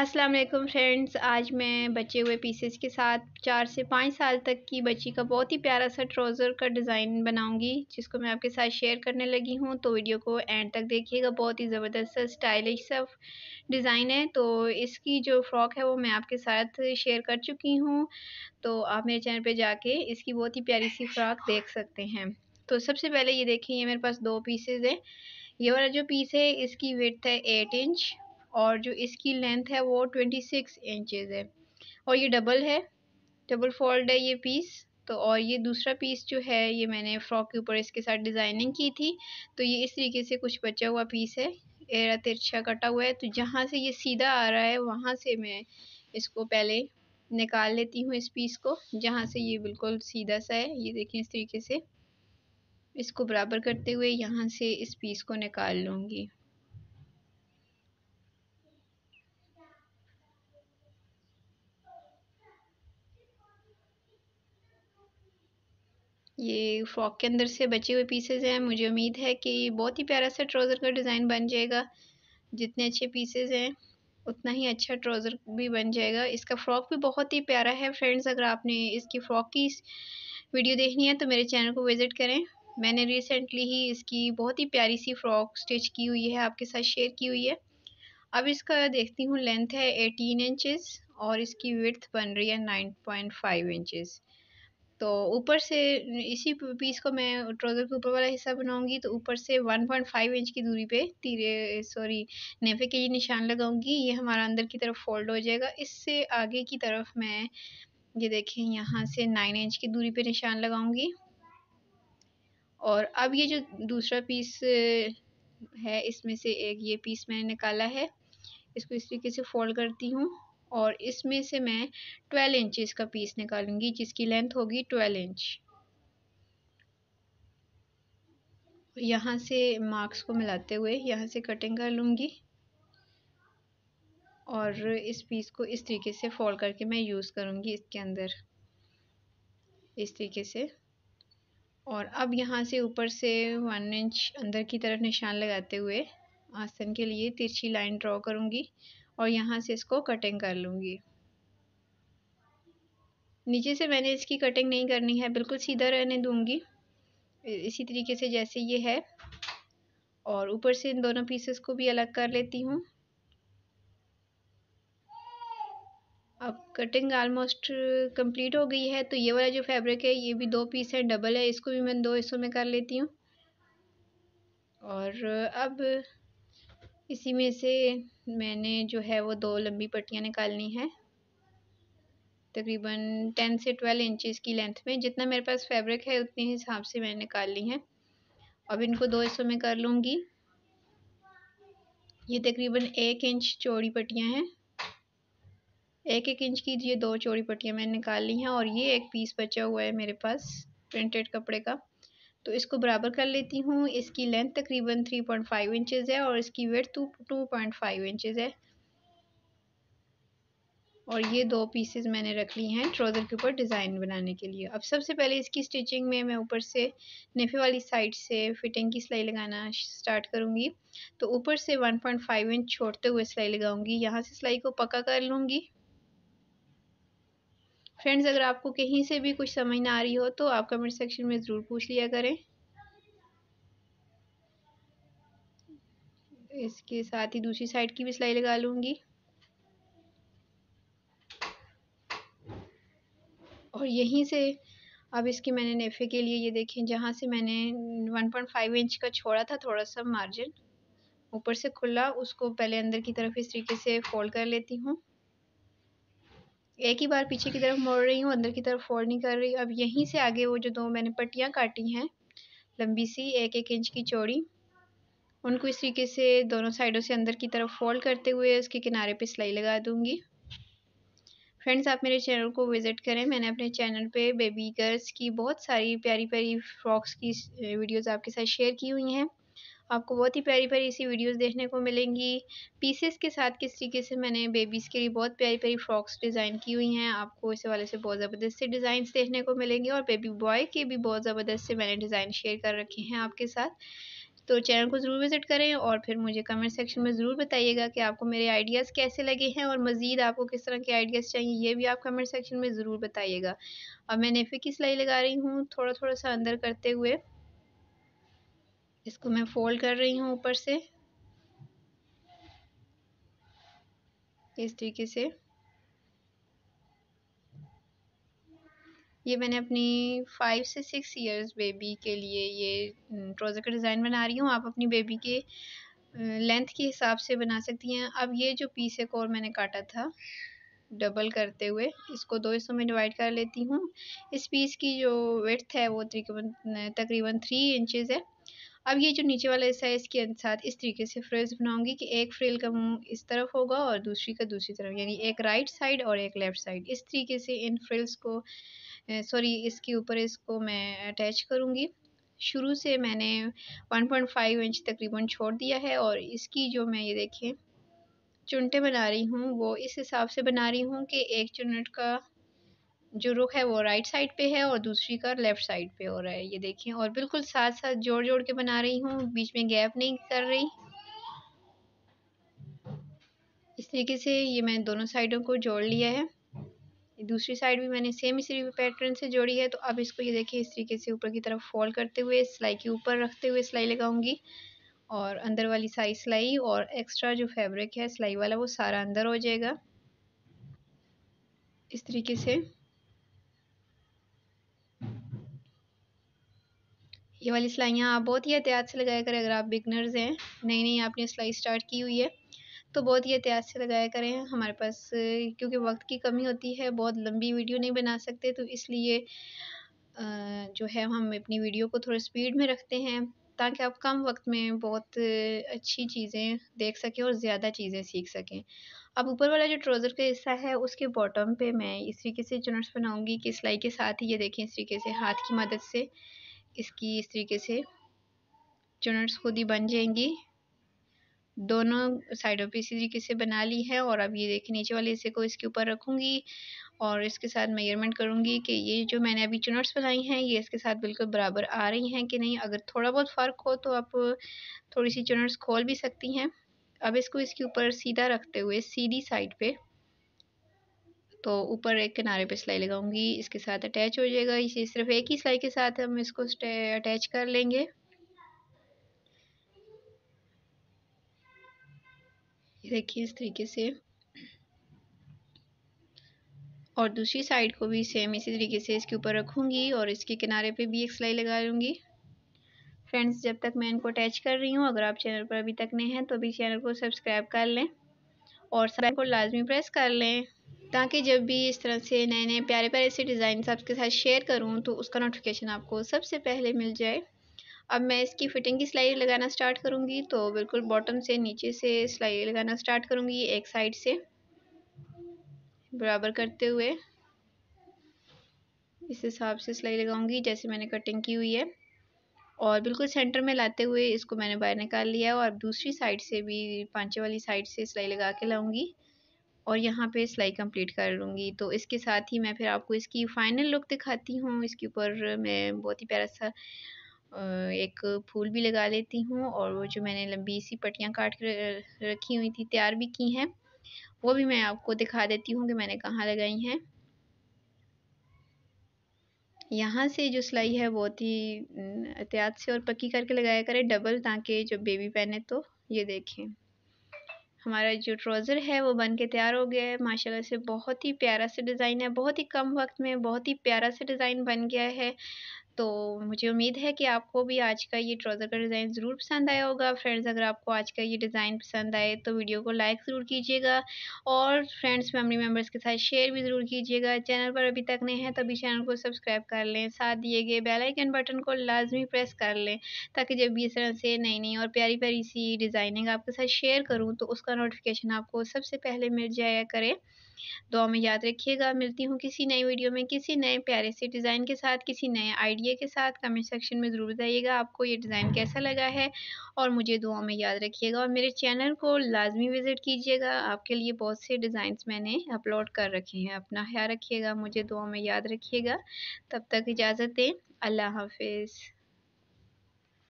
अस्सलाम वालेकुम फ्रेंड्स, आज मैं बचे हुए पीसेस के साथ 4 से 5 साल तक की बच्ची का बहुत ही प्यारा सा ट्राउज़र का डिज़ाइन बनाऊंगी, जिसको मैं आपके साथ शेयर करने लगी हूं। तो वीडियो को एंड तक देखिएगा। बहुत ही ज़बरदस्त सा स्टाइलिश सा डिज़ाइन है। तो इसकी जो फ्रॉक है वो मैं आपके साथ शेयर कर चुकी हूँ, तो आप मेरे चैनल पर जाके इसकी बहुत ही प्यारी सी फ्रॉक देख सकते हैं। तो सबसे पहले ये देखिए, ये मेरे पास 2 पीसेज हैं। ये वाला जो पीस है इसकी विड्थ है 8 इंच और जो इसकी लेंथ है वो 26 इंचेस है, और ये डबल है, डबल फोल्ड है ये पीस। तो और ये दूसरा पीस जो है ये मैंने फ्रॉक के ऊपर इसके साथ डिज़ाइनिंग की थी। तो ये इस तरीके से कुछ बचा हुआ पीस है, एरा तिरछा कटा हुआ है। तो जहाँ से ये सीधा आ रहा है वहाँ से मैं इसको पहले निकाल लेती हूँ, इस पीस को, जहाँ से ये बिल्कुल सीधा सा है। ये देखें, इस तरीके से इसको बराबर करते हुए यहाँ से इस पीस को निकाल लूँगी। ये फ्रॉक के अंदर से बचे हुए पीसेज हैं। मुझे उम्मीद है कि बहुत ही प्यारा सा ट्राउज़र का डिज़ाइन बन जाएगा। जितने अच्छे पीसेज हैं उतना ही अच्छा ट्राउज़र भी बन जाएगा। इसका फ़्रॉक भी बहुत ही प्यारा है। फ्रेंड्स, अगर आपने इसकी फ़्रॉक की वीडियो देखनी है तो मेरे चैनल को विज़िट करें। मैंने रिसेंटली ही इसकी बहुत ही प्यारी सी फ़्रॉक स्टिच की हुई है, आपके साथ शेयर की हुई है। अब इसका देखती हूँ, लेंथ है 18 इंचज़ और इसकी विड्थ बन रही है 9.5 इंचज़। तो ऊपर से इसी पीस को मैं ट्राउज़र के ऊपर वाला हिस्सा बनाऊंगी। तो ऊपर से 1.5 इंच की दूरी पे नेफे के ये निशान लगाऊंगी। ये हमारा अंदर की तरफ फोल्ड हो जाएगा। इससे आगे की तरफ मैं, ये देखें, यहाँ से 9 इंच की दूरी पे निशान लगाऊंगी। और अब ये जो दूसरा पीस है इसमें से एक ये पीस मैंने निकाला है, इसको इस तरीके से फोल्ड करती हूँ और इसमें से मैं 12 इंचेस का पीस निकालूंगी, जिसकी लेंथ होगी 12 इंच। यहाँ से मार्क्स को मिलाते हुए यहाँ से कटिंग कर लूँगी और इस पीस को इस तरीके से फोल्ड करके मैं यूज़ करूँगी इसके अंदर, इस तरीके से। और अब यहाँ से ऊपर से 1 इंच अंदर की तरफ निशान लगाते हुए आसन के लिए तिरछी लाइन ड्रॉ करूँगी और यहाँ से इसको कटिंग कर लूँगी। नीचे से मैंने इसकी कटिंग नहीं करनी है, बिल्कुल सीधा रहने दूँगी, इसी तरीके से जैसे ये है। और ऊपर से इन दोनों पीसेस को भी अलग कर लेती हूँ। अब कटिंग ऑलमोस्ट कंप्लीट हो गई है। तो ये वाला जो फैब्रिक है ये भी 2 पीस है, डबल है, इसको भी मैं 2 हिस्सों में कर लेती हूँ। और अब इसी में से मैंने जो है वो 2 लंबी पट्टियाँ निकालनी है, तकरीबन 10 से 12 इंचेस की लेंथ में। जितना मेरे पास फैब्रिक है उतने हिसाब से मैंने निकाल ली है। अब इनको 2 हिस्सों में कर लूँगी। ये तकरीबन 1 इंच चौड़ी पट्टियाँ हैं, 1-1 इंच की ये 2 चौड़ी पट्टियाँ मैंने निकाल ली हैं। और ये एक पीस बचा हुआ है मेरे पास प्रिंटेड कपड़े का, तो इसको बराबर कर लेती हूँ। इसकी लेंथ तकरीबन 3.5 इंचेस है और इसकी विड्थ 2.5 इंचेस है। और ये 2 पीसेस मैंने रख ली हैं ट्राउज़र के ऊपर डिज़ाइन बनाने के लिए। अब सबसे पहले इसकी स्टिचिंग में मैं ऊपर से नेफे वाली साइड से फिटिंग की सिलाई लगाना स्टार्ट करूँगी। तो ऊपर से 1.5 इंच छोड़ते हुए सिलाई लगाऊँगी, यहाँ से सिलाई को पक्का कर लूँगी। फ्रेंड्स, अगर आपको कहीं से भी कुछ समझ ना आ रही हो तो आप कमेंट सेक्शन में ज़रूर पूछ लिया करें। इसके साथ ही दूसरी साइड की भी सिलाई लगा लूँगी। और यहीं से अब इसके मैंने नेफे के लिए, ये देखें, जहाँ से मैंने 1.5 इंच का छोड़ा था थोड़ा सा मार्जिन ऊपर से खुला, उसको पहले अंदर की तरफ इस तरीके से फोल्ड कर लेती हूँ। एक ही बार पीछे की तरफ मोड़ रही हूँ, अंदर की तरफ फोल्ड नहीं कर रही। अब यहीं से आगे वो जो 2 मैंने पट्टियाँ काटी हैं लंबी सी, 1-1 इंच की चौड़ी, उनको इस तरीके से दोनों साइडों से अंदर की तरफ फोल्ड करते हुए उसके किनारे पे सिलाई लगा दूँगी। फ्रेंड्स, आप मेरे चैनल को विज़िट करें। मैंने अपने चैनल पे बेबी गर्ल्स की बहुत सारी प्यारी प्यारी फ्रॉक्स की वीडियोज़ आपके साथ शेयर की हुई हैं। आपको बहुत ही प्यारी प्यारी ऐसी वीडियोस देखने को मिलेंगी पीसेस के साथ, किस तरीके से मैंने बेबीज़ के लिए बहुत प्यारी प्यारी फ्रॉक्स डिज़ाइन की हुई हैं। आपको इस वाले से बहुत ज़बरदस्त से डिज़ाइन देखने को मिलेंगे और बेबी बॉय के भी बहुत ज़बरदस्त से मैंने डिज़ाइन शेयर कर रखे हैं आपके साथ। तो चैनल को ज़रूर विज़िट करें और फिर मुझे कमेंट सेक्शन में ज़रूर बताइएगा कि आपको मेरे आइडियाज़ कैसे लगे हैं और मज़ीद आपको किस तरह के आइडियाज़ चाहिए ये भी आप कमेंट सेक्शन में ज़रूर बताइएगा। अब मैं नेफे की सिलाई लगा रही हूँ, थोड़ा थोड़ा सा अंदर करते हुए इसको मैं फोल्ड कर रही हूँ ऊपर से इस तरीके से। ये मैंने अपनी 5 से 6 इयर्स बेबी के लिए ये ट्राउज़र का डिज़ाइन बना रही हूँ, आप अपनी बेबी के लेंथ के हिसाब से बना सकती हैं। अब ये जो पीस एक और मैंने काटा था डबल करते हुए, इसको 2 हिस्सों में डिवाइड कर लेती हूँ। इस पीस की जो विड्थ है वो तकरीबन 3 इंचेस है। अब ये जो नीचे वाला हिस्सा है इसके साथ इस तरीके से फ्रिल्स बनाऊंगी कि एक फ्रिल का मुंह इस तरफ होगा और दूसरी का दूसरी तरफ, यानी एक राइट साइड और एक लेफ़्ट साइड। इस तरीके से इन फ्रिल्स को इसके ऊपर इसको मैं अटैच करूँगी। शुरू से मैंने 1.5 इंच तकरीबन छोड़ दिया है और इसकी जो मैं ये देखें चुनटे बना रही हूँ वो इस हिसाब से बना रही हूँ कि एक चुनट का जो रुख है वो राइट साइड पे है और दूसरी का लेफ़्ट साइड पे हो रहा है, ये देखें। और बिल्कुल साथ साथ जोड़ जोड़ के बना रही हूँ, बीच में गैप नहीं कर रही। इस तरीके से ये मैंने दोनों साइडों को जोड़ लिया है। दूसरी साइड भी मैंने सेम इसी पैटर्न से जोड़ी है। तो अब इसको ये देखिए इस तरीके से ऊपर की तरफ फोल्ड करते हुए सिलाई के ऊपर रखते हुए सिलाई लगाऊंगी और अंदर वाली सारी सिलाई और एक्स्ट्रा जो फैब्रिक है सिलाई वाला वो सारा अंदर हो जाएगा इस तरीके से। ये वाली सिलाइयाँ आप बहुत ही एहतियात से लगाया करें, अगर आप बिगनर्स हैं, नहीं आपने सिलाई स्टार्ट की हुई है तो बहुत ही एहतियात से लगाया करें। हमारे पास क्योंकि वक्त की कमी होती है, बहुत लंबी वीडियो नहीं बना सकते, तो इसलिए जो है हम अपनी वीडियो को थोड़ा स्पीड में रखते हैं ताकि आप कम वक्त में बहुत अच्छी चीज़ें देख सकें और ज़्यादा चीज़ें सीख सकें। अब ऊपर वाला जो ट्राउज़र का हिस्सा है उसके बॉटम पे मैं इस तरीके से चुनट्स बनाऊँगी कि सिलाई के साथ ही, ये देखें इस तरीके से हाथ की मदद से इसकी इस तरीके से चुनट्स खुद ही बन जाएंगी। दोनों साइडों पे इसी तरीके से बना ली है और अब ये देखिए नीचे वाले हिस्से को इसके ऊपर रखूँगी और इसके साथ मेजरमेंट करूँगी कि ये जो मैंने अभी चुनट्स बनाई हैं ये इसके साथ बिल्कुल बराबर आ रही हैं कि नहीं। अगर थोड़ा बहुत फ़र्क हो तो आप थोड़ी सी चुनट्स खोल भी सकती हैं। अब इसको इसके ऊपर सीधा रखते हुए सीधी साइड पे तो ऊपर एक किनारे पे सिलाई लगाऊँगी, इसके साथ अटैच हो जाएगा। इसे सिर्फ एक ही सिलाई के साथ हम इसको अटैच कर लेंगे। देखिए इस तरीके से और दूसरी साइड को भी सेम इसी तरीके से इसके ऊपर रखूँगी और इसके किनारे पे भी एक सिलाई लगा लूँगी। फ्रेंड्स, जब तक मैं इनको अटैच कर रही हूँ, अगर आप चैनल पर अभी तक नए हैं तो अभी चैनल को सब्सक्राइब कर लें और बेल आइकन को लाजमी प्रेस कर लें ताकि जब भी इस तरह से नए नए प्यारे प्यारे से डिज़ाइन आपके साथ शेयर करूँ तो उसका नोटिफिकेशन आपको सबसे पहले मिल जाए। अब मैं इसकी फ़िटिंग की सिलाई लगाना स्टार्ट करूँगी तो बिल्कुल बॉटम से नीचे से सिलाई लगाना स्टार्ट करूँगी, एक साइड से बराबर करते हुए इस हिसाब से सिलाई लगाऊँगी जैसे मैंने कटिंग की हुई है। और बिल्कुल सेंटर में लाते हुए इसको मैंने बाहर निकाल लिया और दूसरी साइड से भी पांचे वाली साइड से सिलाई लगा के लाऊँगी और यहाँ पे सिलाई कंप्लीट कर लूँगी। तो इसके साथ ही मैं फिर आपको इसकी फ़ाइनल लुक दिखाती हूँ। इसके ऊपर मैं बहुत ही प्यारा सा एक फूल भी लगा लेती हूँ और वो जो मैंने लंबी सी पट्टियाँ काट कर रखी हुई थी, तैयार भी की हैं, वो भी मैं आपको दिखा देती हूँ कि मैंने कहाँ लगाई हैं। यहाँ से जो सिलाई है बहुत ही एहतियात से और पक्की करके लगाया करें डबल, ताकि जब बेबी पहने तो ये देखें हमारा जो ट्राउज़र है वो बन के तैयार हो गया है। माशाल्लाह से बहुत ही प्यारा सा डिज़ाइन है, बहुत ही कम वक्त में बहुत ही प्यारा सा डिज़ाइन बन गया है। तो मुझे उम्मीद है कि आपको भी आज का ये ट्राउज़र का डिज़ाइन ज़रूर पसंद आया होगा। फ्रेंड्स, अगर आपको आज का ये डिज़ाइन पसंद आए तो वीडियो को लाइक ज़रूर कीजिएगा और फ्रेंड्स फैमिली मेम्बर्स के साथ शेयर भी ज़रूर कीजिएगा। चैनल पर अभी तक नए हैं तो अभी चैनल को सब्सक्राइब कर लें, साथ दिए गए बेल आइकन बटन को लाजमी प्रेस कर लें ताकि जब भी इस तरह से नई नई और प्यारी प्यारी सी डिज़ाइनिंग आपके साथ शेयर करूँ तो उसका नोटिफिकेशन आपको सबसे पहले मिल जाया करे। दुआ में याद रखिएगा। मिलती हूँ किसी नई वीडियो में किसी नए प्यारे से डिज़ाइन के साथ, किसी नए आइडिया के साथ। कमेंट सेक्शन में ज़रूर बताइएगा आपको ये डिज़ाइन कैसा लगा है और मुझे दुआ में याद रखिएगा और मेरे चैनल को लाजमी विज़िट कीजिएगा। आपके लिए बहुत से डिज़ाइंस मैंने अपलोड कर रखे हैं। अपना ख्याल रखिएगा, मुझे दुआ में याद रखिएगा। तब तक इजाज़त दें, अल्लाह हाफिज़।